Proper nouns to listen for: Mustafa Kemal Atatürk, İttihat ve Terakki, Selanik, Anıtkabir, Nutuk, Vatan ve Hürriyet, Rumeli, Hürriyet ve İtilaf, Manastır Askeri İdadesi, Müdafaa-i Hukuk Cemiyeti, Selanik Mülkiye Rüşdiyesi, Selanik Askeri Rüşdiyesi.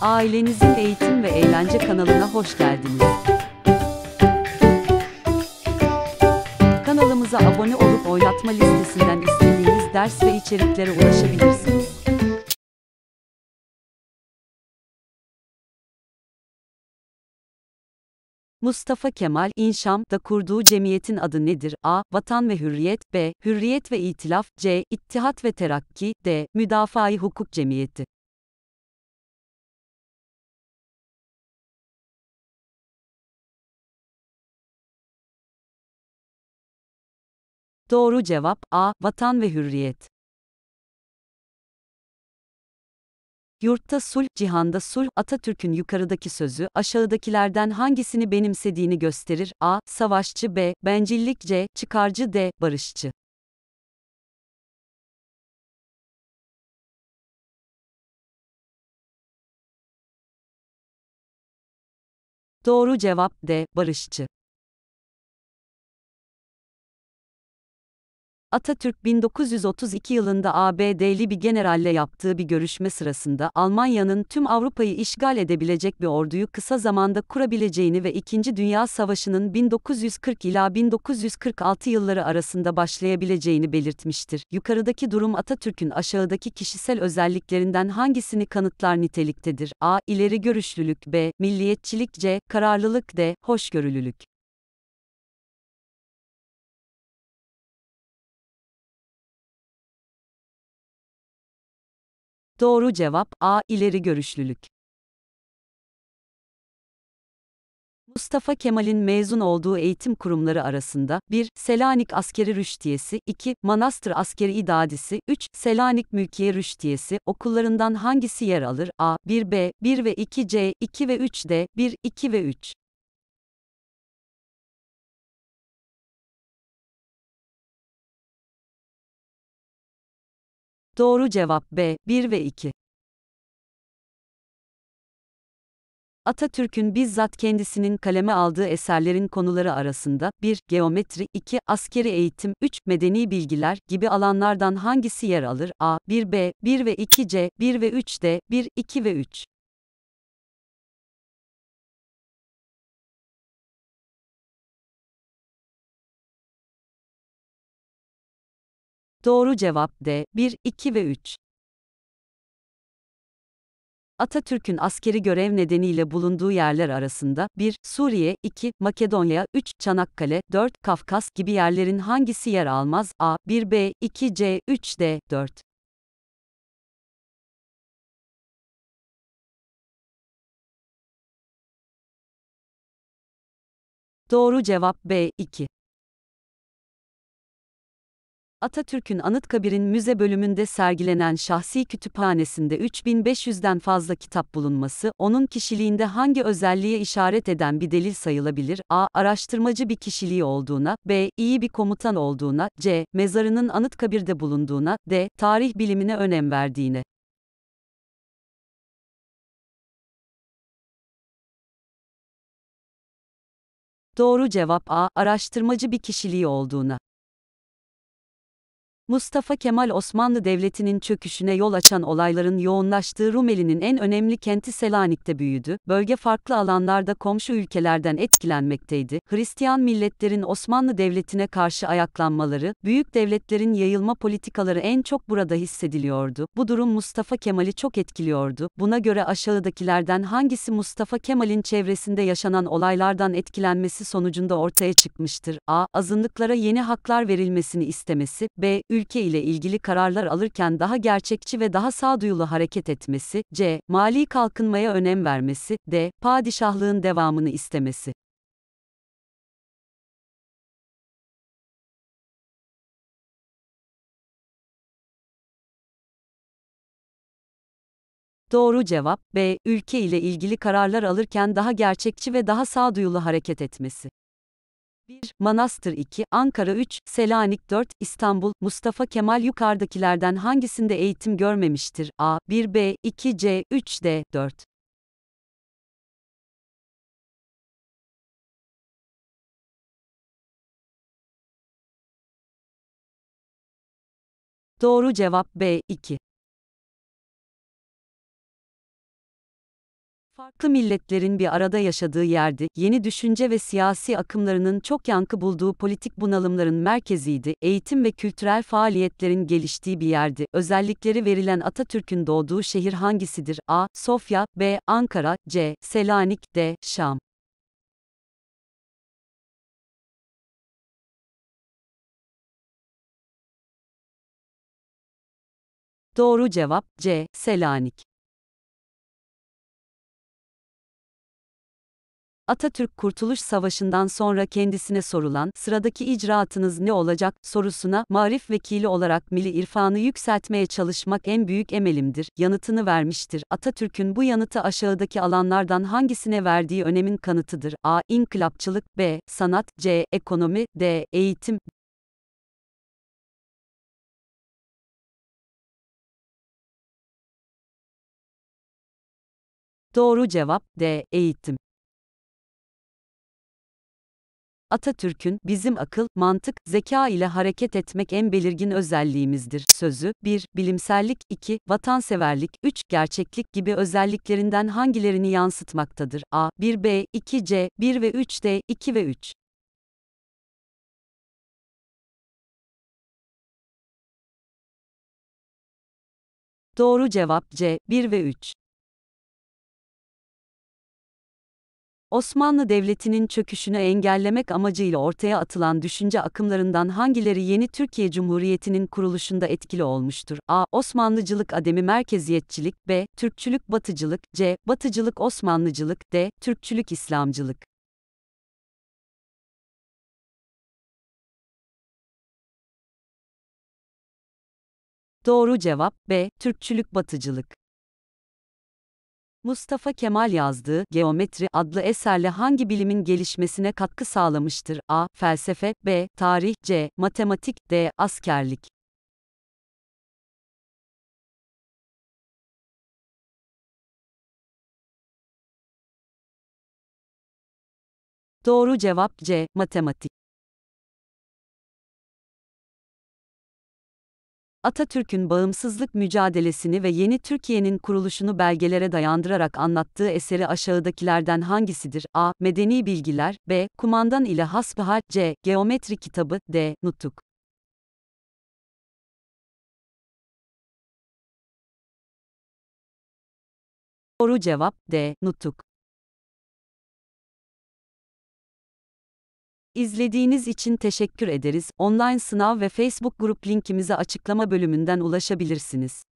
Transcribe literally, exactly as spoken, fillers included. Ailenizin eğitim ve eğlence kanalına hoş geldiniz. Kanalımıza abone olup oynatma listesinden istediğiniz ders ve içeriklere ulaşabilirsiniz. Mustafa Kemal İnşam'da kurduğu cemiyetin adı nedir? A. Vatan ve Hürriyet. B. Hürriyet ve İtilaf. C. İttihat ve Terakki. D. Müdafaa-i Hukuk Cemiyeti. Doğru cevap A. Vatan ve Hürriyet. Yurtta sulh, cihanda sulh, Atatürk'ün yukarıdaki sözü, aşağıdakilerden hangisini benimsediğini gösterir? A. Savaşçı. B. Bencillik. C. Çıkarcı. D. Barışçı. Doğru cevap D. Barışçı. Atatürk bin dokuz yüz otuz iki yılında A B D'li bir generalle yaptığı bir görüşme sırasında Almanya'nın tüm Avrupa'yı işgal edebilecek bir orduyu kısa zamanda kurabileceğini ve İkinci Dünya Savaşı'nın bin dokuz yüz kırk ila bin dokuz yüz kırk altı yılları arasında başlayabileceğini belirtmiştir. Yukarıdaki durum Atatürk'ün aşağıdaki kişisel özelliklerinden hangisini kanıtlar niteliktedir? A. İleri görüşlülük. B. Milliyetçilik. C. Kararlılık. D. Hoşgörülülük. Doğru cevap A. İleri görüşlülük. Mustafa Kemal'in mezun olduğu eğitim kurumları arasında bir Selanik Askeri Rüşdiyesi, iki Manastır Askeri İdadesi, üç Selanik Mülkiye Rüşdiyesi okullarından hangisi yer alır? A. bir B, bir ve iki C, iki ve üç D, bir, iki ve üç. Doğru cevap B. bir ve iki. Atatürk'ün bizzat kendisinin kaleme aldığı eserlerin konuları arasında bir Geometri, iki Askeri eğitim, üç Medeni bilgiler gibi alanlardan hangisi yer alır? A. bir B, bir ve iki C, bir ve üç D, bir, iki ve üç. Doğru cevap D. bir, iki ve üç. Atatürk'ün askeri görev nedeniyle bulunduğu yerler arasında bir Suriye, iki Makedonya, üç Çanakkale, dört Kafkas gibi yerlerin hangisi yer almaz? A. bir B, iki C, üç D, dört. Doğru cevap B. iki. Atatürk'ün Anıtkabir'in müze bölümünde sergilenen şahsi kütüphanesinde üç bin beş yüz'den fazla kitap bulunması, onun kişiliğinde hangi özelliğe işaret eden bir delil sayılabilir? A. Araştırmacı bir kişiliği olduğuna, B. İyi bir komutan olduğuna, C. Mezarının Anıtkabir'de bulunduğuna, D. Tarih bilimine önem verdiğine. Doğru cevap A. Araştırmacı bir kişiliği olduğuna. Mustafa Kemal Osmanlı Devleti'nin çöküşüne yol açan olayların yoğunlaştığı Rumeli'nin en önemli kenti Selanik'te büyüdü. Bölge farklı alanlarda komşu ülkelerden etkilenmekteydi. Hristiyan milletlerin Osmanlı Devleti'ne karşı ayaklanmaları, büyük devletlerin yayılma politikaları en çok burada hissediliyordu. Bu durum Mustafa Kemal'i çok etkiliyordu. Buna göre aşağıdakilerden hangisi Mustafa Kemal'in çevresinde yaşanan olaylardan etkilenmesi sonucunda ortaya çıkmıştır? A. Azınlıklara yeni haklar verilmesini istemesi. B. Ülke ile ilgili kararlar alırken daha gerçekçi ve daha sağduyulu hareket etmesi, C. Mali kalkınmaya önem vermesi, D. Padişahlığın devamını istemesi. Doğru cevap B. Ülke ile ilgili kararlar alırken daha gerçekçi ve daha sağduyulu hareket etmesi. bir. Manastır iki. Ankara üç. Selanik dört. İstanbul. Mustafa Kemal yukarıdakilerden hangisinde eğitim görmemiştir? A. bir B, iki C, üç D, dört. Doğru cevap B. iki. Farklı milletlerin bir arada yaşadığı yerde, yeni düşünce ve siyasi akımlarının çok yankı bulduğu politik bunalımların merkeziydi, eğitim ve kültürel faaliyetlerin geliştiği bir yerdi. Özellikleri verilen Atatürk'ün doğduğu şehir hangisidir? A. Sofya, B. Ankara, C. Selanik, D. Şam. Doğru cevap C. Selanik. Atatürk Kurtuluş Savaşı'ndan sonra kendisine sorulan "Sıradaki icraatınız ne olacak?" sorusuna "Maarif vekili olarak milli irfanı yükseltmeye çalışmak en büyük emelimdir" yanıtını vermiştir. Atatürk'ün bu yanıtı aşağıdaki alanlardan hangisine verdiği önemin kanıtıdır? A. İnkılapçılık, B. Sanat, C. Ekonomi, D. Eğitim. Doğru cevap D. Eğitim. Atatürk'ün, "Bizim akıl, mantık, zeka ile hareket etmek en belirgin özelliğimizdir" sözü, bir bilimsellik, iki vatanseverlik, üç gerçeklik gibi özelliklerinden hangilerini yansıtmaktadır? A. bir B, iki C, bir ve üç D, iki ve üç. Doğru cevap C. bir ve üç. Osmanlı Devleti'nin çöküşünü engellemek amacıyla ortaya atılan düşünce akımlarından hangileri yeni Türkiye Cumhuriyeti'nin kuruluşunda etkili olmuştur? A. Osmanlıcılık ademi merkeziyetçilik, B. Türkçülük batıcılık, C. Batıcılık Osmanlıcılık, D. Türkçülük İslamcılık. Doğru cevap B. Türkçülük batıcılık. Mustafa Kemal yazdığı Geometri adlı eserle hangi bilimin gelişmesine katkı sağlamıştır? A. Felsefe, B. Tarih, C. Matematik, D. Askerlik. Doğru cevap C. Matematik. Atatürk'ün bağımsızlık mücadelesini ve yeni Türkiye'nin kuruluşunu belgelere dayandırarak anlattığı eseri aşağıdakilerden hangisidir? A. Medeni Bilgiler, B. Kumandan ile Hasbihal, C. Geometri Kitabı, D. Nutuk. Doğru cevap D. Nutuk. İzlediğiniz için teşekkür ederiz. Online sınav ve Facebook grup linkimize açıklama bölümünden ulaşabilirsiniz.